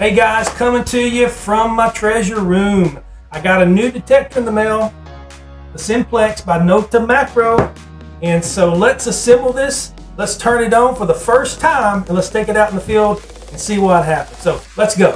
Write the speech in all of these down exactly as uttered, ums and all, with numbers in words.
Hey guys, coming to you from my treasure room. I got a new detector in the mail, the Simplex by Nokta Makro. And so let's assemble this, let's turn it on for the first time, and let's take it out in the field and see what happens. So let's go.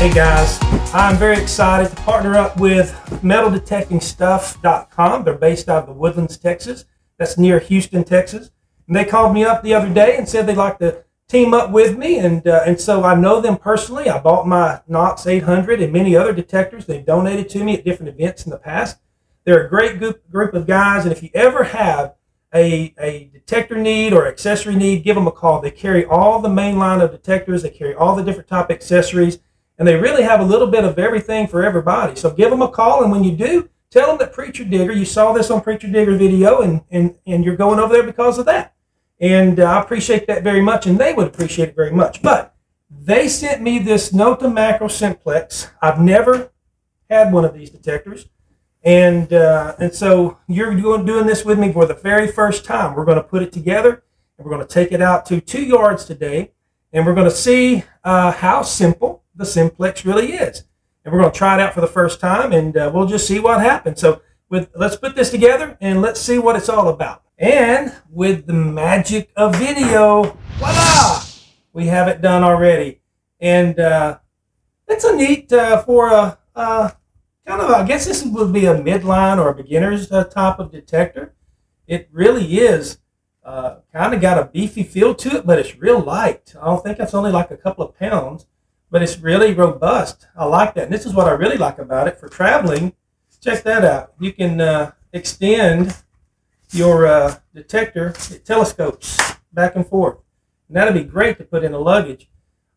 Hey guys, I'm very excited to partner up with metal detecting stuff dot com. They're based out of the Woodlands, Texas. That's near Houston, Texas. And they called me up the other day and said they'd like to team up with me. And, uh, and so I know them personally. I bought my Equinox eight hundred and many other detectors. They've donated to me at different events in the past. They're a great group, group of guys. And if you ever have a, a detector need or accessory need, give them a call. They carry all the main line of detectors. They carry all the different type accessories. And they really have a little bit of everything for everybody. So give them a call, and when you do, tell them that Preacher Digger, you saw this on Preacher Digger video, and, and, and you're going over there because of that. And uh, I appreciate that very much, and they would appreciate it very much. But they sent me this Nokta Makro Simplex. I've never had one of these detectors. And, uh, and so you're doing this with me for the very first time. We're going to put it together, and we're going to take it out to two yards today, and we're going to see uh, how simple the Simplex really is. And we're going to try it out for the first time, and uh, we'll just see what happens. So with, let's put this together, and let's see what it's all about. And with the magic of video, voila! We have it done already. And uh, it's a neat uh, for a, uh, kind of, I guess this would be a midline or a beginner's uh, type of detector. It really is uh, kind of got a beefy feel to it, but it's real light. I don't think it's only like a couple of pounds. But it's really robust. I like that. And this is what I really like about it for traveling. Check that out. You can uh, extend your uh, detector. It telescopes back and forth. And that'll be great to put in a luggage.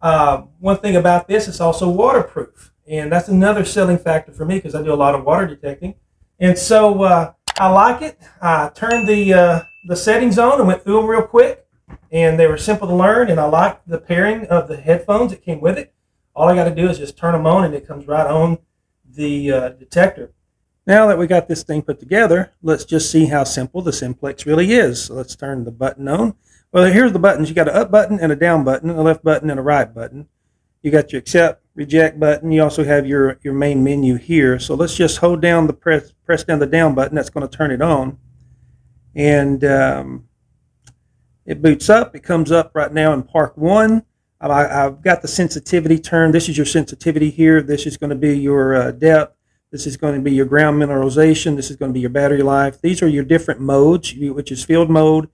Uh, one thing about this, it's also waterproof. And that's another selling factor for me because I do a lot of water detecting. And so uh, I like it. I turned the, uh, the settings on and went through them real quick. And they were simple to learn. And I liked the pairing of the headphones that came with it. All I got to do is just turn them on, and it comes right on the uh, detector. Now that we got this thing put together, let's just see how simple the Simplex really is. So let's turn the button on. Well, here's the buttons. You got an up button and a down button, a left button and a right button. You got your accept, reject button. You also have your, your main menu here. So let's just hold down the press, press down the down button. That's going to turn it on. And um, it boots up. It comes up right now in Park one. I've got the sensitivity turned. This is your sensitivity here. This is going to be your uh, depth. This is going to be your ground mineralization. This is going to be your battery life. These are your different modes, which is field mode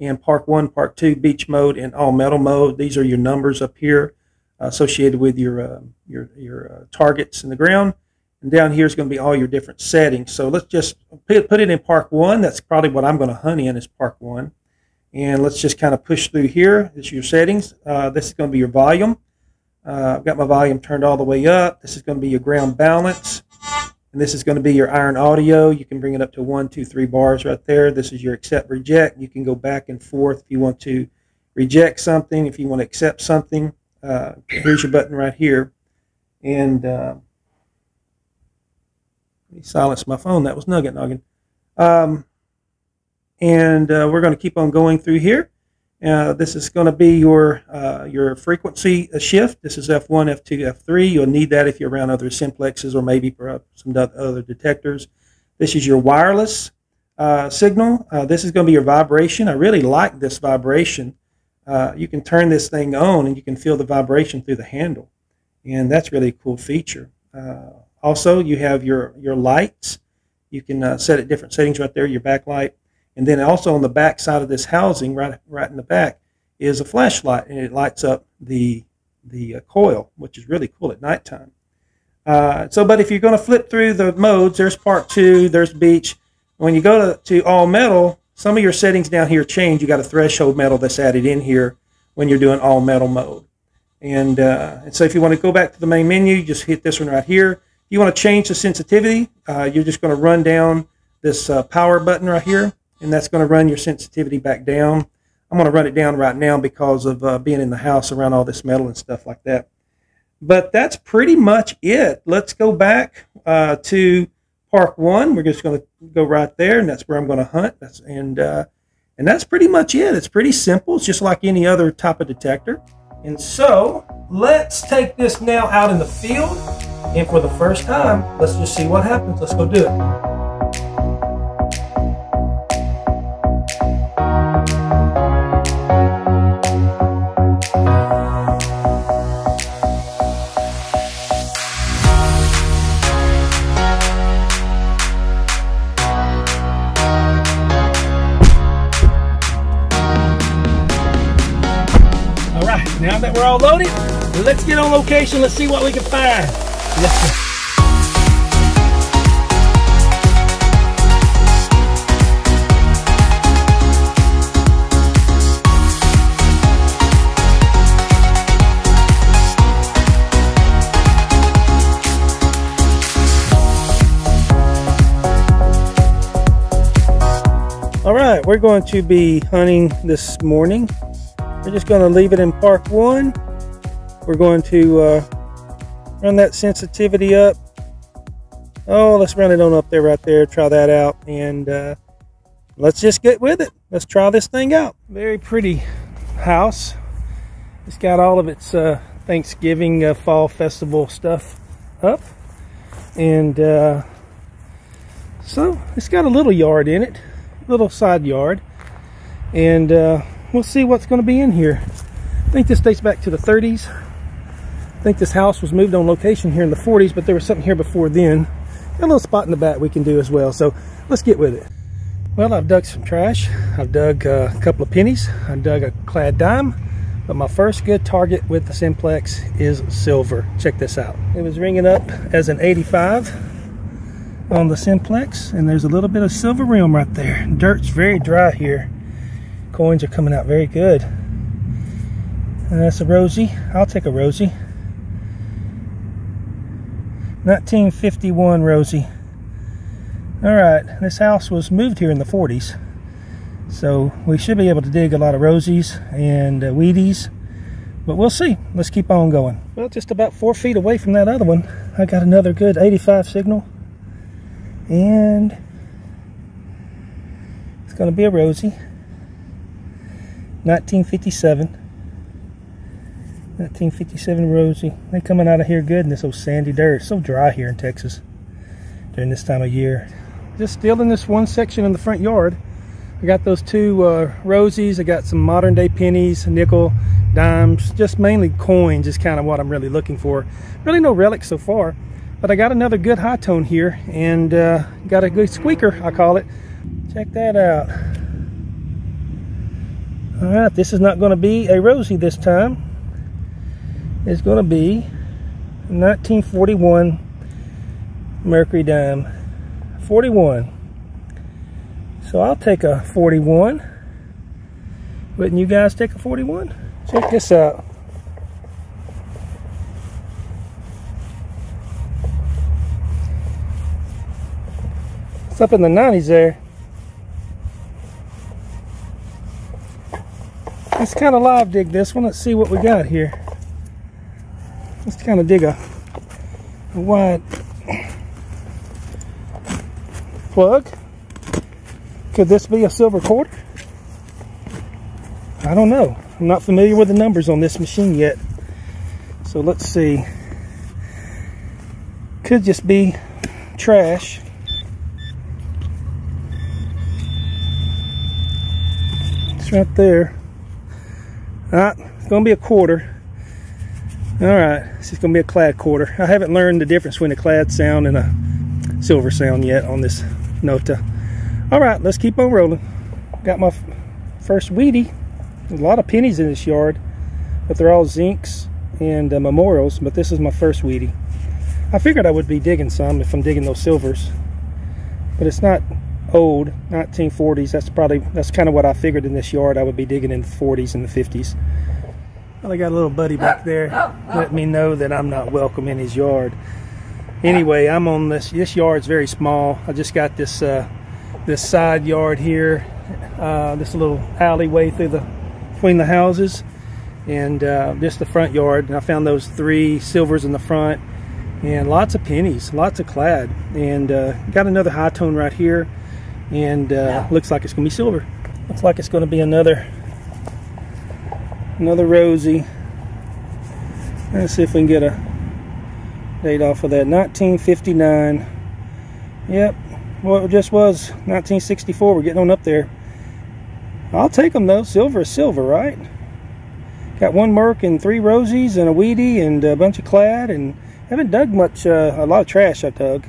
and Park one, Park two, beach mode, and all metal mode. These are your numbers up here uh, associated with your, uh, your, your uh, targets in the ground. And down here is going to be all your different settings. So let's just put it in Park one. That's probably what I'm going to hunt in is Park one. And let's just kind of push through here. This is your settings. Uh, this is going to be your volume. Uh, I've got my volume turned all the way up. This is going to be your ground balance. And this is going to be your iron audio. You can bring it up to one, two, three bars right there. This is your accept, reject. You can go back and forth if you want to reject something, if you want to accept something. Uh, here's your button right here. And uh, let me silence my phone. That was Nugget Noggin. Um, And uh, we're going to keep on going through here. Uh, this is going to be your uh, your frequency shift. This is F one, F two, F three. You'll need that if you're around other Simplexes or maybe some other detectors. This is your wireless uh, signal. Uh, this is going to be your vibration. I really like this vibration. Uh, you can turn this thing on and you can feel the vibration through the handle. And that's really a cool feature. Uh, also, you have your, your lights. You can uh, set at different settings right there, your backlight. And then also on the back side of this housing, right, right in the back, is a flashlight, and it lights up the, the uh, coil, which is really cool at nighttime. Uh, so, but if you're going to flip through the modes, there's Park two, there's Beach. When you go to, to All Metal, some of your settings down here change. You got a threshold metal that's added in here when you're doing All Metal mode. And, uh, and so if you want to go back to the main menu, you just hit this one right here. If you want to change the sensitivity, uh, you're just going to run down this uh, power button right here. And that's going to run your sensitivity back down. I'm going to run it down right now because of uh, being in the house around all this metal and stuff like that. But that's pretty much it. Let's go back uh, to Park one. We're just going to go right there, and that's where I'm going to hunt. That's, and, uh, And that's pretty much it. It's pretty simple. It's just like any other type of detector. And so let's take this now out in the field. And for the first time, let's just see what happens. Let's go do it. Now that we're all loaded, let's get on location. Let's see what we can find. Let's go. All right, we're going to be hunting this morning. We're just going to leave it in park one. We're going to uh, run that sensitivity up. Oh, let's run it on up there right there. Try that out. And uh, let's just get with it. Let's try this thing out. Very pretty house. It's got all of its uh, Thanksgiving uh, fall festival stuff up. And uh, so it's got a little yard in it, little side yard. And uh, we'll see what's going to be in here. I think this dates back to the thirties. I think this house was moved on location here in the forties, but there was something here before then. Got a little spot in the back we can do as well, so let's get with it. Well, I've dug some trash. I've dug uh, a couple of pennies. I dug a clad dime, but my first good target with the Simplex is silver. Check this out. It was ringing up as an eighty-five on the Simplex, and there's a little bit of silver rim right there. Dirt's very dry here. Coins are coming out very good. And that's a Rosie. I'll take a Rosie. nineteen fifty-one Rosie. Alright, this house was moved here in the forties. So we should be able to dig a lot of Rosies and uh, Wheaties. But we'll see. Let's keep on going. Well, just about four feet away from that other one, I got another good eighty-five signal. And it's going to be a Rosie. nineteen fifty-seven Rosie. They're coming out of here good in this old sandy dirt. It's so dry here in Texas during this time of year. Just still in this one section in the front yard, I got those two uh, Rosies. I got some modern day pennies, nickel, dimes, just mainly coins is kind of what I'm really looking for. Really no relics so far, but I got another good high tone here and uh, got a good squeaker, I call it. Check that out. Alright, this is not going to be a Rosie this time. It's going to be nineteen forty-one Mercury dime. forty-one. So I'll take a forty-one. Wouldn't you guys take a forty-one? Check this out. It's up in the nineties there. Let's kind of live dig this one. Let's see what we got here. Let's kind of dig a, a wide plug. Could this be a silver quarter? I don't know. I'm not familiar with the numbers on this machine yet. So let's see. Could just be trash. It's right there. Alright, it's going to be a quarter. Alright, this is going to be a clad quarter. I haven't learned the difference between a clad sound and a silver sound yet on this Nokta. Alright, let's keep on rolling. Got my first Wheatie. There's a lot of pennies in this yard, but they're all zincs and uh, memorials, but this is my first Wheatie. I figured I would be digging some if I'm digging those silvers, but it's not old. Nineteen forties, that's probably that's kind of what I figured in this yard. I would be digging in the forties and the fifties. Well, I got a little buddy back there let me know that I'm not welcome in his yard. Anyway, I'm on this this yard's very small. I just got this uh this side yard here, uh this little alleyway through the between the houses, and uh just the front yard. And I found those three silvers in the front and lots of pennies, lots of clad, and uh got another high tone right here. And uh, yeah. Looks like it's going to be silver. Looks like it's going to be another another rosy. Let's see if we can get a date off of that. nineteen fifty-nine. Yep. Well, it just was nineteen sixty-four. We're getting on up there. I'll take them though. Silver is silver, right? Got one Merc and three Rosies and a Weedy and a bunch of Clad, and haven't dug much, uh, a lot of trash I dug.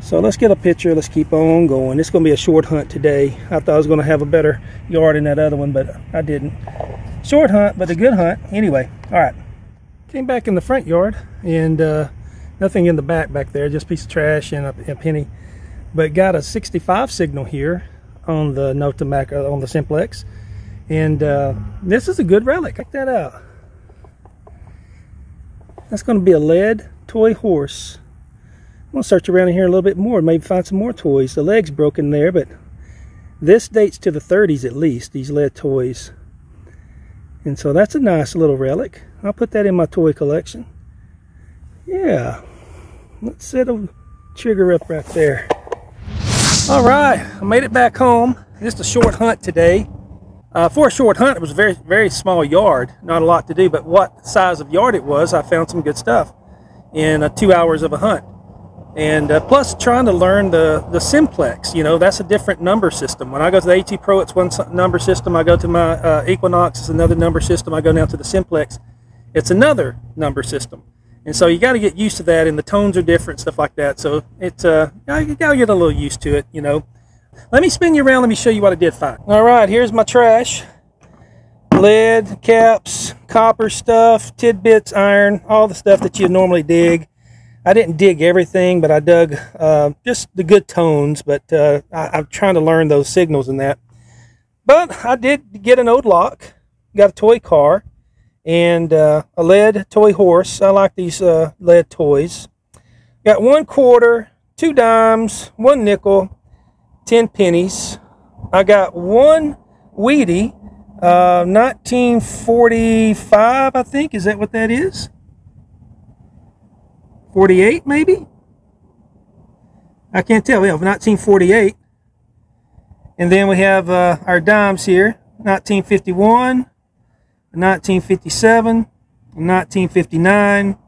So let's get a picture. Let's keep on going. It's going to be a short hunt today. I thought I was going to have a better yard in that other one, but I didn't. Short hunt, but a good hunt. Anyway, all right. Came back in the front yard, and uh, nothing in the back back there, just a piece of trash and a, a penny. But got a sixty-five signal here on the Nokta Makro, on the Simplex. And uh, this is a good relic. Check that out. That's going to be a lead toy horse. I'm going to search around in here a little bit more and maybe find some more toys. The leg's broken there, but this dates to the thirties at least, these lead toys. And so that's a nice little relic. I'll put that in my toy collection. Yeah. Let's set a trigger up right there. All right, I made it back home. Just a short hunt today. Uh, for a short hunt, it was a very, very small yard. Not a lot to do, but what size of yard it was, I found some good stuff in uh, two hours of a hunt. And uh, plus trying to learn the, the Simplex, you know, that's a different number system. When I go to the AT Pro, it's one number system. I go to my uh, Equinox, it's another number system. I go now to the Simplex, it's another number system. And so you got to get used to that, and the tones are different, stuff like that. So it's, uh, you got to get a little used to it, you know. Let me spin you around. Let me show you what I did find. All right, here's my trash. Lead, caps, copper stuff, tidbits, iron, all the stuff that you normally dig. I didn't dig everything, but I dug uh, just the good tones, but uh, I, I'm trying to learn those signals and that. But I did get an old lock, got a toy car, and uh, a lead toy horse. I like these uh, lead toys. Got one quarter, two dimes, one nickel, ten pennies. I got one Weedy, uh, nineteen forty-five, I think. Is that what that is? forty-eight, maybe? I can't tell. We have nineteen forty-eight. And then we have uh, our dimes here. nineteen fifty-one, nineteen fifty-seven, nineteen fifty-nine.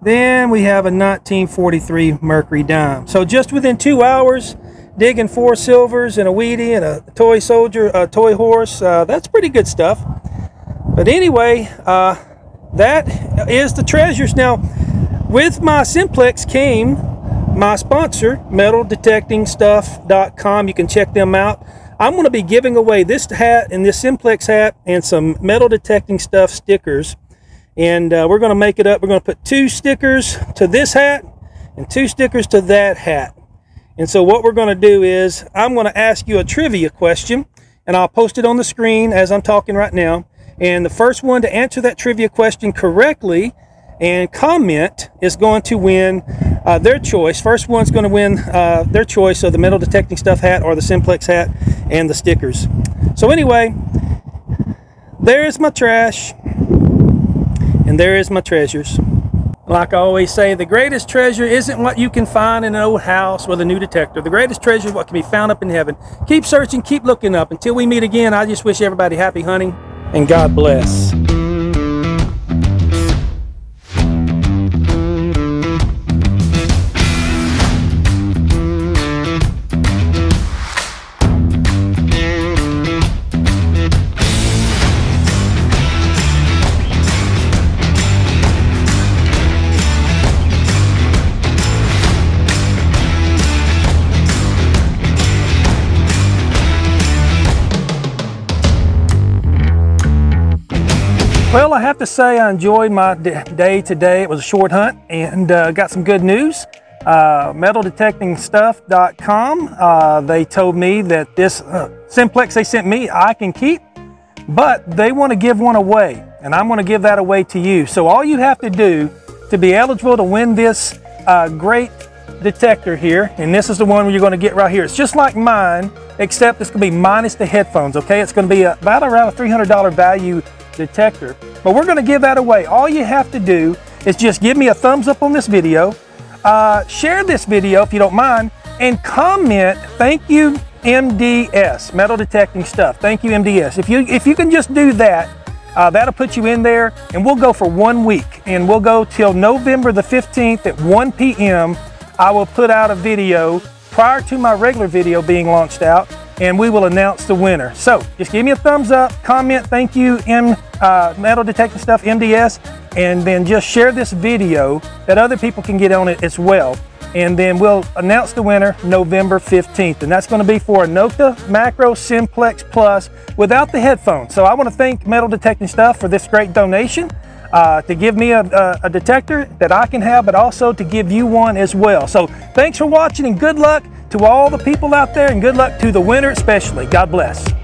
Then we have a nineteen forty-three Mercury dime. So just within two hours, digging four silvers and a Weedy and a toy soldier, a toy horse. Uh, that's pretty good stuff. But anyway, uh, that is the treasures. Now, with my Simplex came my sponsor, metal detecting stuff dot com. You can check them out. I'm going to be giving away this hat and this Simplex hat and some Metal Detecting Stuff stickers. And uh, we're going to make it up. We're going to put two stickers to this hat and two stickers to that hat. And so what we're going to do is I'm going to ask you a trivia question, and I'll post it on the screen as I'm talking right now. And the first one to answer that trivia question correctly and comment is going to win uh, their choice. First one's going to win uh, their choice of the Metal Detecting Stuff hat or the Simplex hat and the stickers. So anyway, there's my trash, and there is my treasures. Like I always say, the greatest treasure isn't what you can find in an old house with a new detector. The greatest treasure is what can be found up in heaven. Keep searching, keep looking up. Until we meet again, I just wish everybody happy hunting, and God bless. Well, I have to say I enjoyed my day today. It was a short hunt, and uh, got some good news. Uh, metal detecting stuff dot com, uh, they told me that this uh, Simplex they sent me, I can keep, but they want to give one away, and I'm going to give that away to you. So all you have to do to be eligible to win this uh, great detector here, and this is the one you're going to get right here. It's just like mine, except it's going to be minus the headphones, okay? It's going to be about around a three hundred dollar value detector, but we're going to give that away. All you have to do is just give me a thumbs up on this video, uh, share this video if you don't mind, and comment thank you M D S, metal detecting stuff. Thank you, M D S. If you, if you can just do that, uh, that'll put you in there, and we'll go for one week, and we'll go till November the fifteenth at one P M I will put out a video prior to my regular video being launched out, and we will announce the winner. So just give me a thumbs up, comment, thank you, M, uh, metal detecting stuff, M D S, and then just share this video that other people can get on it as well. And then we'll announce the winner November fifteenth. And that's gonna be for a Nokta Makro Simplex Plus without the headphones. So I wanna thank Metal Detecting Stuff for this great donation, uh, to give me a, a, a detector that I can have, but also to give you one as well. So thanks for watching, and good luck to all the people out there, and good luck to the winner especially. God bless.